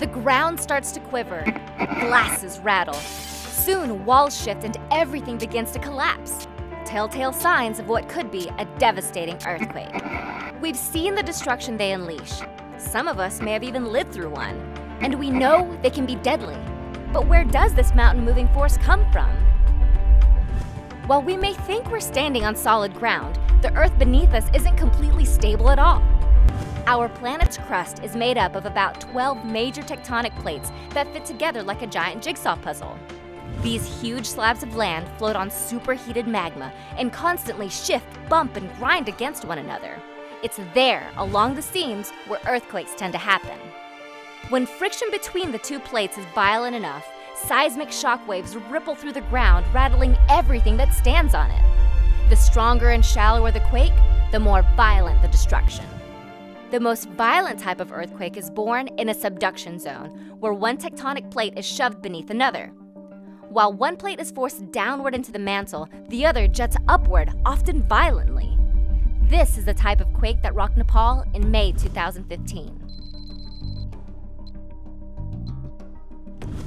The ground starts to quiver, glasses rattle. Soon, walls shift and everything begins to collapse. Telltale signs of what could be a devastating earthquake. We've seen the destruction they unleash. Some of us may have even lived through one. And we know they can be deadly. But where does this mountain-moving force come from? While we may think we're standing on solid ground, the Earth beneath us isn't completely stable at all. Our planet's crust is made up of about 12 major tectonic plates that fit together like a giant jigsaw puzzle. These huge slabs of land float on superheated magma and constantly shift, bump, and grind against one another. It's there, along the seams, where earthquakes tend to happen. When friction between the two plates is violent enough, seismic shock waves ripple through the ground, rattling everything that stands on it. The stronger and shallower the quake, the more violent the destruction. The most violent type of earthquake is born in a subduction zone, where one tectonic plate is shoved beneath another. While one plate is forced downward into the mantle, the other juts upward, often violently. This is the type of quake that rocked Nepal in May 2015.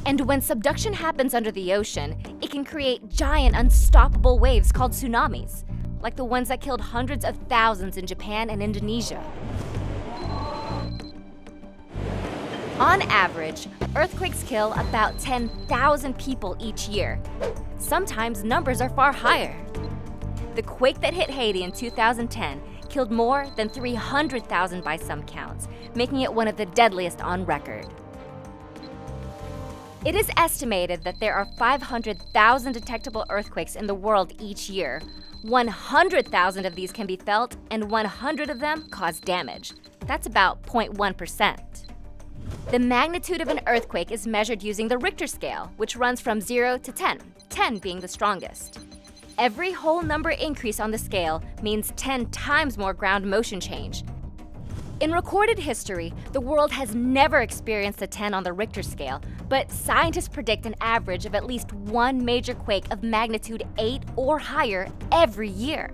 And when subduction happens under the ocean, it can create giant, unstoppable waves called tsunamis, like the ones that killed hundreds of thousands in Japan and Indonesia. On average, earthquakes kill about 10,000 people each year. Sometimes numbers are far higher. The quake that hit Haiti in 2010 killed more than 300,000 by some counts, making it one of the deadliest on record. It is estimated that there are 500,000 detectable earthquakes in the world each year. 100,000 of these can be felt, and 100 of them cause damage. That's about 0.1%. The magnitude of an earthquake is measured using the Richter scale, which runs from 0 to 10, 10 being the strongest. Every whole number increase on the scale means 10 times more ground motion change. In recorded history, the world has never experienced a 10 on the Richter scale, but scientists predict an average of at least one major quake of magnitude 8 or higher every year.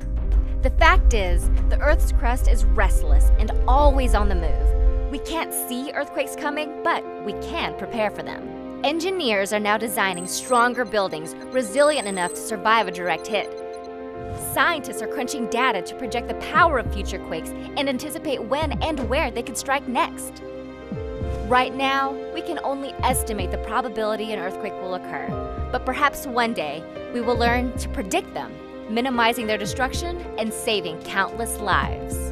The fact is, the Earth's crust is restless and always on the move. We can't see earthquakes coming, but we can prepare for them. Engineers are now designing stronger buildings, resilient enough to survive a direct hit. Scientists are crunching data to project the power of future quakes and anticipate when and where they could strike next. Right now, we can only estimate the probability an earthquake will occur, but perhaps one day we will learn to predict them, minimizing their destruction and saving countless lives.